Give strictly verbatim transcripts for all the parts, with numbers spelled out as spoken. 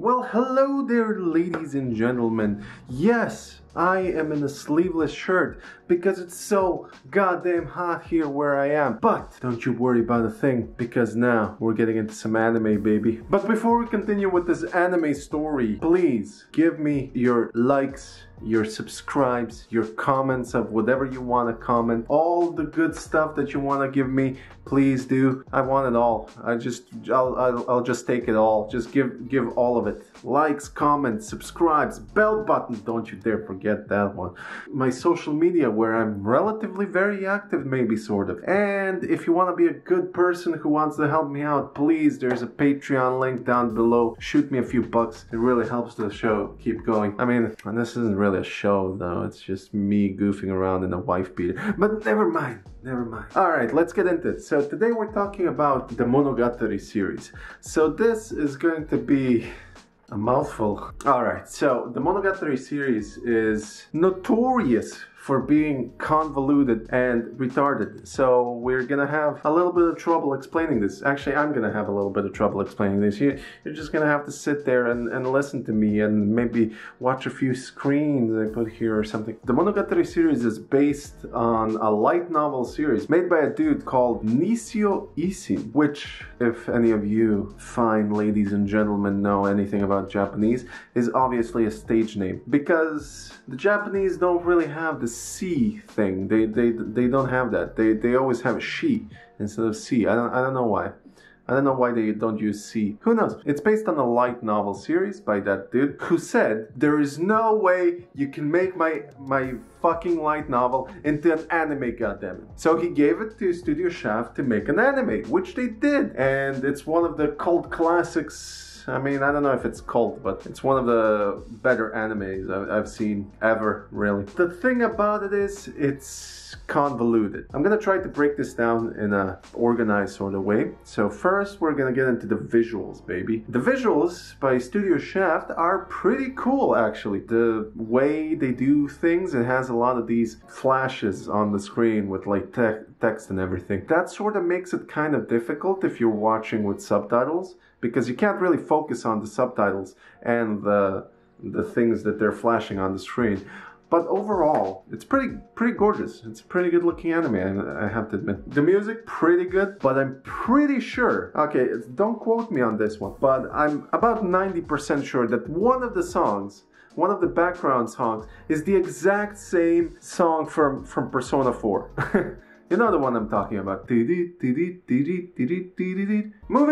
Well, hello there, ladies and gentlemen. Yes, I am in a sleeveless shirt because it's so goddamn hot here where I am. But don't you worry about a thing, because now we're getting into some anime, baby. But before we continue with this anime story, please give me your likes, your subscribes, your comments of whatever you want to comment, all the good stuff that you want to give me, please do. I want it all. I just, I'll, I'll, I'll just take it all. Just give, give all of it. Likes, comments, subscribes, bell button. Don't you dare forget that one. My social media, where I'm relatively very active, maybe sort of. And if you want to be a good person who wants to help me out, please, there's a Patreon link down below. Shoot me a few bucks. It really helps the show keep going. I mean, and this isn't really a show though, it's just me goofing around in a wife beater, but never mind, never mind. All right, let's get into it. So today we're talking about the Monogatari series. So this is going to be a mouthful. All right, so the Monogatari series is notorious for being convoluted and retarded. So we're gonna have a little bit of trouble explaining this. Actually, I'm gonna have a little bit of trouble explaining this. You, you're just gonna have to sit there and, and listen to me and maybe watch a few screens I put here or something. The Monogatari series is based on a light novel series made by a dude called Nisio Isin, which, if any of you fine ladies and gentlemen know anything about Japanese, is obviously a stage name, because the Japanese don't really have the C thing. They they they don't have that. They they always have she instead of C. I don't I don't know why. I don't know why they don't use C. Who knows? It's based on a light novel series by that dude who said there is no way you can make my my fucking light novel into an anime, goddammit. So he gave it to Studio Shaft to make an anime, which they did, and it's one of the cult classics. I mean, I don't know if it's cult, but it's one of the better animes I've seen ever, really. The thing about it is, it's convoluted. I'm gonna try to break this down in a organized sort of way. So first, we're gonna get into the visuals, baby. The visuals by Studio Shaft are pretty cool, actually. The way they do things, it has a lot of these flashes on the screen with like te- text and everything. That sort of makes it kind of difficult if you're watching with subtitles, because you can't really focus on the subtitles and the, the things that they're flashing on the screen. But overall, it's pretty pretty gorgeous. It's a pretty good looking anime, I, I have to admit. The music, pretty good, but I'm pretty sure, okay, don't quote me on this one, but I'm about ninety percent sure that one of the songs, one of the background songs, is the exact same song from, from Persona four. You know the one I'm talking about. Moving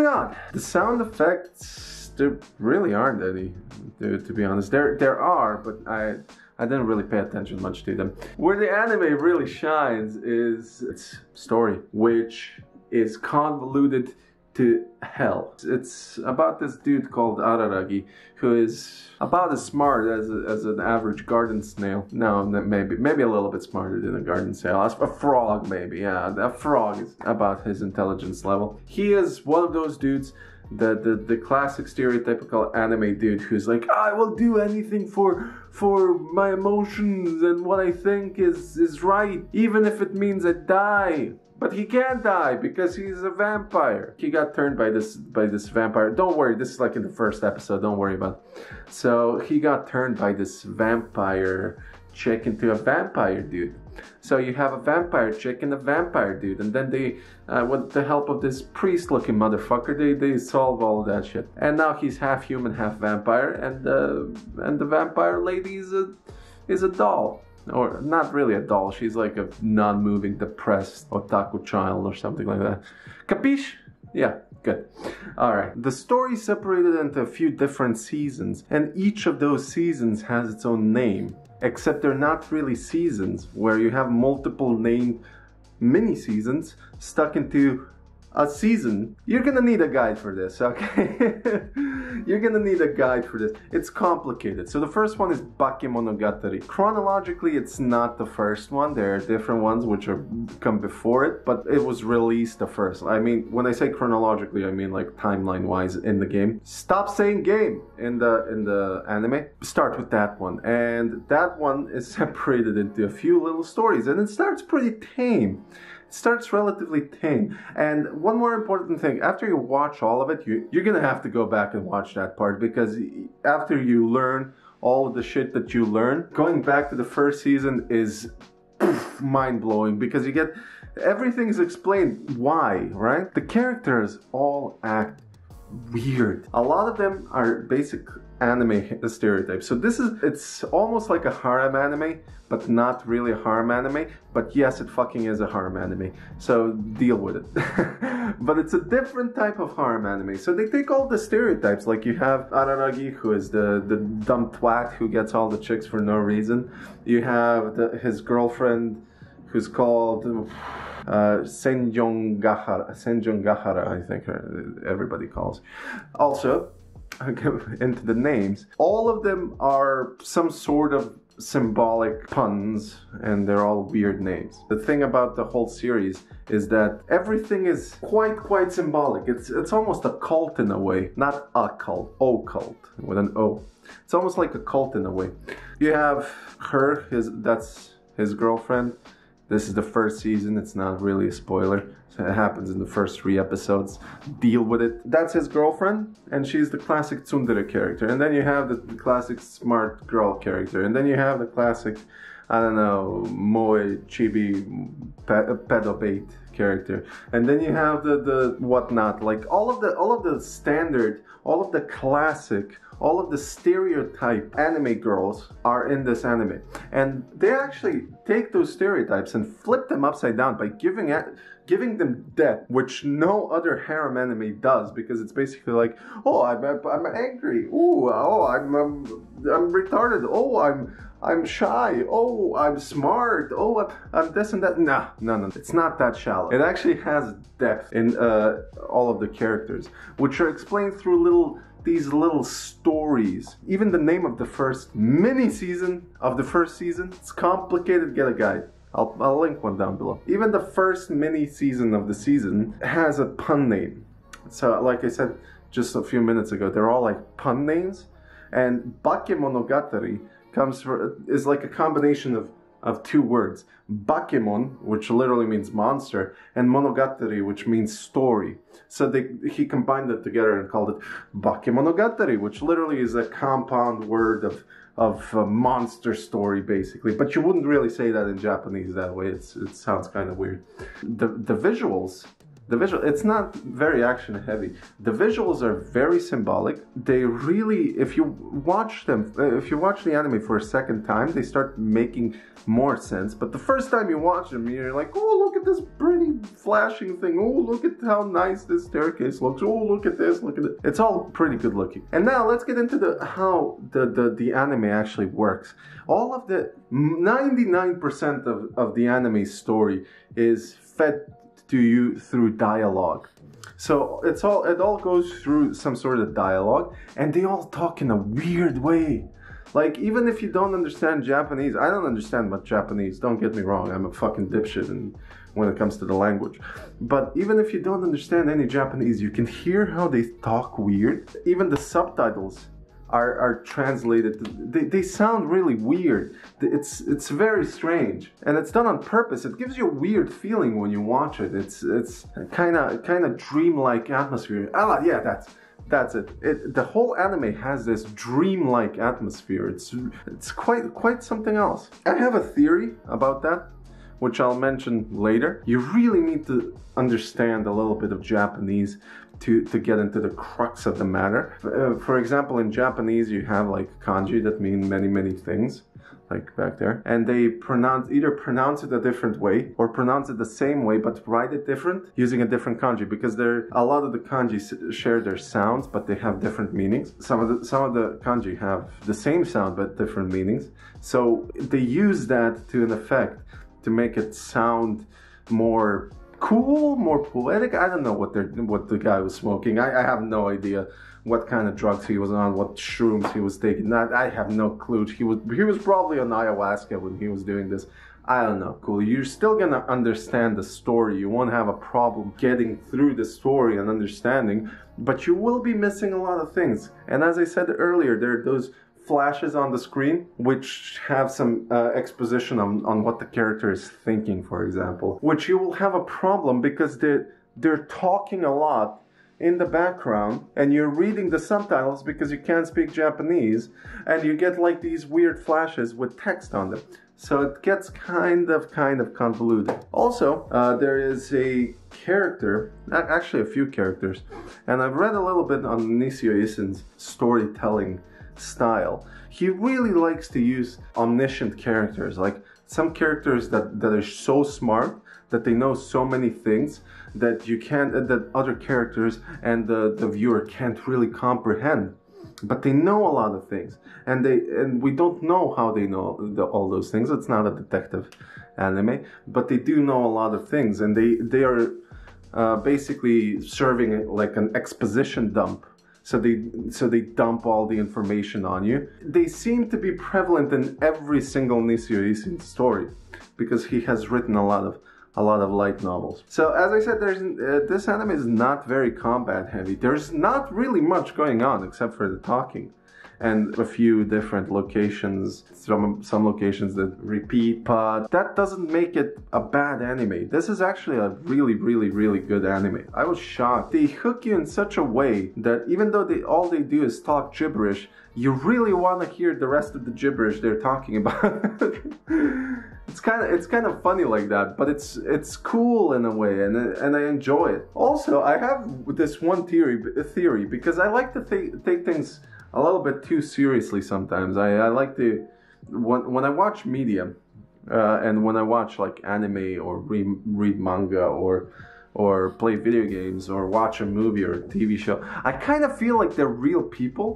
on! The sound effects, there really aren't any, to be honest. There there are, but I I didn't really pay attention much to them. Where the anime really shines is its story, which is convoluted to hell. It's about this dude called Araragi, who is about as smart as, a, as an average garden snail. No, maybe maybe a little bit smarter than a garden snail. A frog, maybe. Yeah, a frog is about his intelligence level. He is one of those dudes, the the, the classic stereotypical anime dude who's like, I will do anything for for my emotions and what I think is is right, even if it means I die. But he can't die because he's a vampire. He got turned by this by this vampire. Don't worry, this is like in the first episode, don't worry about it. So he got turned by this vampire chick into a vampire dude. So you have a vampire chick and a vampire dude, and then they, uh, with the help of this priest-looking motherfucker, they they solve all of that shit. And now he's half human, half vampire, and uh, and the vampire lady is a is a doll. Or not really a doll, she's like a non-moving, depressed otaku child or something like that. Capiche? Yeah, good. Alright, the story is separated into a few different seasons, and each of those seasons has its own name. Except they're not really seasons, where you have multiple named mini-seasons stuck into a season. You're gonna need a guide for this, okay? You're gonna need a guide for this. It's complicated. So the first one is Bakemonogatari. Chronologically, it's not the first one. There are different ones which are come before it, but it was released the first. I mean, when I say chronologically, I mean like timeline-wise in the game. Stop saying game in the in the anime. Start with that one, and that one is separated into a few little stories, and it starts pretty tame. it starts relatively tame. And one more important thing, after you watch all of it, you, you're gonna have to go back and watch that part, because after you learn all of the shit that you learn, going back to the first season is mind-blowing, because you get everything is explained why, right? The characters all act weird. A lot of them are basic anime stereotypes. So this is, it's almost like a harem anime, but not really a harem anime. But yes, it fucking is a harem anime. So deal with it. But it's a different type of harem anime. So they take all the stereotypes. Like you have Araragi, who is the, the dumb twat who gets all the chicks for no reason. You have the, his girlfriend, who's called uh, Senjougahara, Senjougahara, I think everybody calls. Also, into the names, all of them are some sort of symbolic puns, and they're all weird names. The thing about the whole series is that everything is quite, quite symbolic. It's, it's almost a cult in a way. Not a cult, occult, with an O. It's almost like a cult in a way. You have her, his, that's his girlfriend. This is the first season, it's not really a spoiler. So it happens in the first three episodes. Deal with it. That's his girlfriend, and she's the classic tsundere character. And then you have the, the classic smart girl character. And then you have the classic, I don't know, moe, chibi, pe pedobate character. And then you have the, the whatnot. Like all of the, all of the standard, all of the classic, all of the stereotype anime girls are in this anime. And they actually take those stereotypes and flip them upside down by giving at, giving them depth, which no other harem anime does, because it's basically like, oh, I'm, I'm angry, ooh, oh, I'm, I'm, I'm retarded, oh, I'm, I'm shy, oh, I'm smart, oh, I'm, I'm this and that. Nah, no, no, it's not that shallow. It actually has depth in uh, all of the characters, which are explained through little these little stories. Even the name of the first mini season of the first season, it's complicated, get a guide. I'll, I'll link one down below. Even the first mini season of the season has a pun name. So like I said just a few minutes ago, they're all like pun names. And Bakemonogatari comes for, is like a combination of of two words. Bakemon, which literally means monster, and Monogatari, which means story. So they, he combined it together and called it Bakemonogatari, which literally is a compound word of, of a monster story, basically. But you wouldn't really say that in Japanese that way. It's, it sounds kind of weird. The, the visuals, the visual, it's not very action heavy. The visuals are very symbolic. They really, if you watch them, if you watch the anime for a second time, they start making more sense. But the first time you watch them, you're like, oh, look at this pretty flashing thing. Oh, look at how nice this staircase looks. Oh, look at this, look at it. It's all pretty good looking. And now let's get into the how the, the, the anime actually works. All of the, ninety-nine percent of, of the anime story is fed to you through dialogue. So it's all, it all goes through some sort of dialogue, and they all talk in a weird way. Like, even if you don't understand Japanese, I don't understand much Japanese, don't get me wrong, I'm a fucking dipshit and when it comes to the language. But even if you don't understand any Japanese, you can hear how they talk weird. Even the subtitles Are, are translated. They, they sound really weird. It's it's very strange, and it's done on purpose. It gives you a weird feeling when you watch it. It's it's kind of kind of dreamlike atmosphere. Ah, yeah, that's that's it. it. The whole anime has this dreamlike atmosphere. It's it's quite quite something else. I have a theory about that, which I'll mention later. You really need to understand a little bit of Japanese to, to get into the crux of the matter. Uh, for example, in Japanese, you have like kanji that mean many, many things, like back there. And they pronounce, either pronounce it a different way or pronounce it the same way, but write it different using a different kanji, because there, a lot of the kanji share their sounds, but they have different meanings. Some of the, some of the kanji have the same sound, but different meanings. So they use that to an effect to make it sound more cool, more poetic. I don't know what they're, what the guy was smoking. I, I have no idea what kind of drugs he was on, what shrooms he was taking. I, I have no clue. He was he was probably on ayahuasca when he was doing this. I don't know. Cool. You're still gonna understand the story. You won't have a problem getting through the story and understanding, but you will be missing a lot of things. And as I said earlier, there are those flashes on the screen, which have some uh, exposition on, on what the character is thinking, for example, which you will have a problem because they're, they're talking a lot in the background, and you're reading the subtitles because you can't speak Japanese, and you get like these weird flashes with text on them. So it gets kind of, kind of convoluted. Also, uh, there is a character, actually a few characters, and I've read a little bit on Nisio Isin's storytelling style. He really likes to use omniscient characters, like some characters that, that are so smart that they know so many things that you can't, that other characters and the, the viewer can't really comprehend. But they know a lot of things, and they and we don't know how they know the, all those things. It's not a detective anime, but they do know a lot of things, and they they are uh, basically serving like an exposition dump. So they so they dump all the information on you. They seem to be prevalent in every single Nisio Isin story, because he has written a lot of. a lot of light novels. So as I said, there's, uh, this anime is not very combat heavy. There's not really much going on except for the talking and a few different locations, some, some locations that repeat, but that doesn't make it a bad anime. This is actually a really, really, really good anime. I was shocked. They hook you in such a way that even though they all they do is talk gibberish, you really want to hear the rest of the gibberish they're talking about. It's kind of it's kind of funny like that, but it's it's cool in a way, and and I enjoy it. Also, I have this one theory theory because I like to th take things a little bit too seriously sometimes. I, I like to when when I watch media, uh, and when I watch like anime or re read manga or or play video games or watch a movie or a T V show, I kind of feel like they're real people.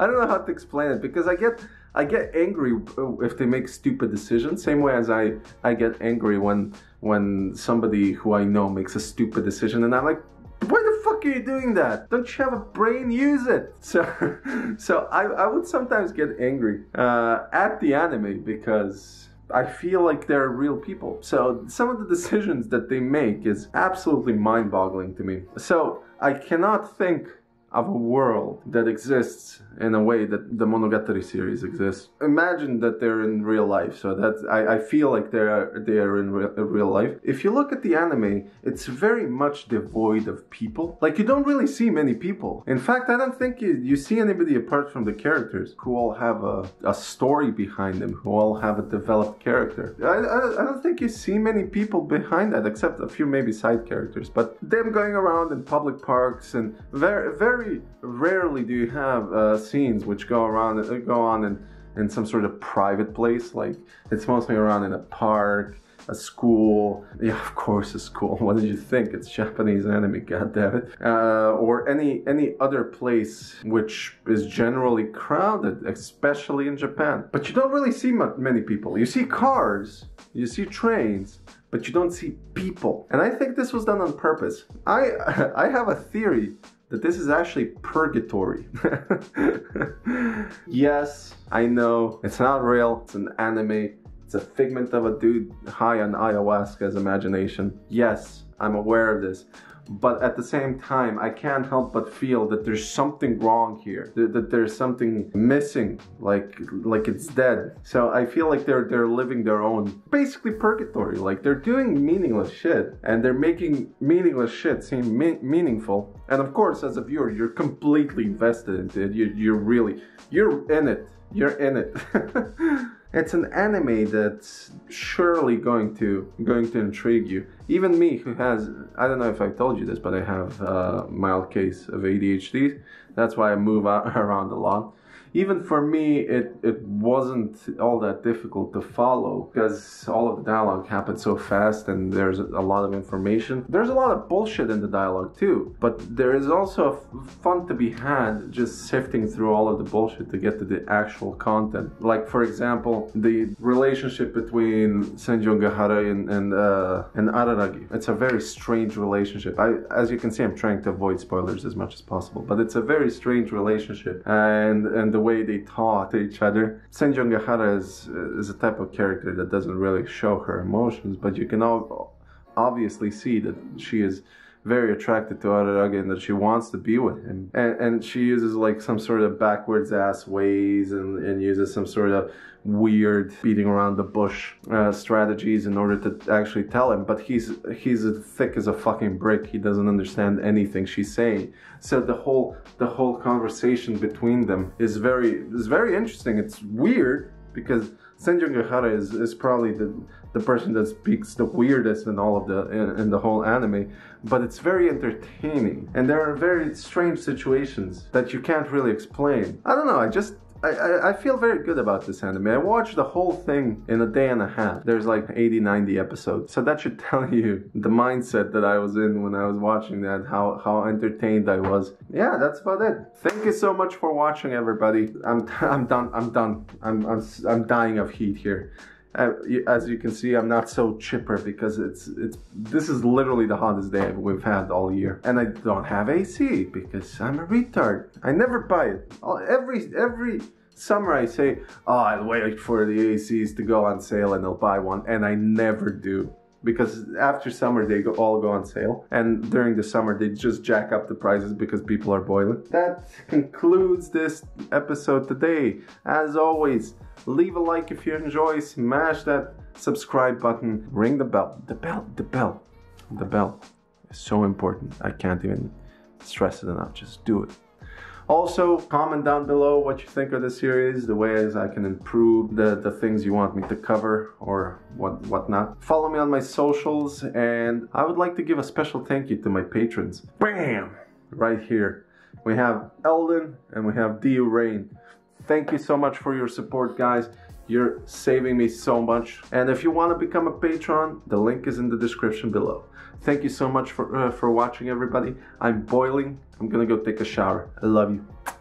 I don't know how to explain it, because I get. I get angry if they make stupid decisions, same way as I, I get angry when when somebody who I know makes a stupid decision, and I'm like, why the fuck are you doing that? Don't you have a brain? Use it! So so I, I would sometimes get angry uh, at the anime because I feel like they're real people. So some of the decisions that they make is absolutely mind-boggling to me. So I cannot think of a world that exists in a way that the Monogatari series exists. Imagine that they're in real life, so that I, I feel like they are they are in re real life. If you look at the anime, it's very much devoid of people. Like, you don't really see many people. In fact, I don't think you, you see anybody apart from the characters, who all have a, a story behind them, who all have a developed character. I, I, I don't think you see many people behind that, except a few maybe side characters, but them going around in public parks, and very very Very rarely do you have uh, scenes which go around uh, go on in, in some sort of private place. Like, it's mostly around in a park, a school. Yeah, of course a school. What did you think? It's Japanese anime, goddammit. Uh, or any any other place which is generally crowded, especially in Japan. But you don't really see many people. You see cars, you see trains, but you don't see people. And I think this was done on purpose. I I have a theory that this is actually purgatory. Yes, I know, it's not real, it's an anime, it's a figment of a dude high on ayahuasca's imagination. Yes, I'm aware of this, but at the same time, I can't help but feel that there's something wrong here, that there's something missing, like like it's dead. So I feel like they're they're living their own, basically purgatory, like they're doing meaningless shit, and they're making meaningless shit seem me meaningful. And of course, as a viewer, you're completely invested into it, you, you're really, you're in it, you're in it. It's an anime that's surely going to going to intrigue you. Even me, who has, I don't know if I told you this, but I have a mild case of A D H D. That's why I move out, around a lot. Even for me, it, it wasn't all that difficult to follow, because all of the dialogue happened so fast and there's a lot of information. There's a lot of bullshit in the dialogue too, but there is also fun to be had just sifting through all of the bullshit to get to the actual content. Like, for example, the relationship between Senjougahara and, and, uh, and Araragi. It's a very strange relationship. I, as you can see, I'm trying to avoid spoilers as much as possible, but it's a very strange relationship, and, and the the way they talk to each other. Senjougahara is, is a type of character that doesn't really show her emotions, but you can all obviously see that she is very attracted to Araragi and that she wants to be with him. And, and she uses like some sort of backwards ass ways and, and uses some sort of weird beating around the bush uh, strategies in order to actually tell him. But he's he's as thick as a fucking brick. He doesn't understand anything she's saying. So the whole the whole conversation between them is very is very interesting. It's weird because Senjougahara is, is probably the the person that speaks the weirdest in all of the in, in the whole anime, but it's very entertaining, and there are very strange situations that you can't really explain. I don't know. I just. I, I feel very good about this anime. I watched the whole thing in a day and a half. There's like eighty, ninety episodes. So that should tell you the mindset that I was in when I was watching that, how, how entertained I was. Yeah, that's about it. Thank you so much for watching, everybody. I'm, I'm done, I'm done. I'm, I'm, I'm dying of heat here. Uh, as you can see, I'm not so chipper because it's it's this is literally the hottest day we've had all year, and I don't have A C because I'm a retard. I never buy it. All, every every summer I say, oh, I'll wait for the A Cs to go on sale and I'll buy one, and I never do. Because after summer they go, all go on sale, and during the summer they just jack up the prices because people are boiling. That concludes this episode today. As always, leave a like if you enjoy, smash that subscribe button, ring the bell. The bell, the bell, the bell is so important. I can't even stress it enough, just do it. Also, comment down below what you think of the series, the ways I can improve, the, the things you want me to cover, or what whatnot. Follow me on my socials, and I would like to give a special thank you to my patrons. Bam! Right here. We have Eldon, and we have D. Rain. Thank you so much for your support, guys. You're saving me so much. And if you want to become a patron, the link is in the description below. Thank you so much for, uh, for watching, everybody. I'm boiling. I'm gonna go take a shower. I love you.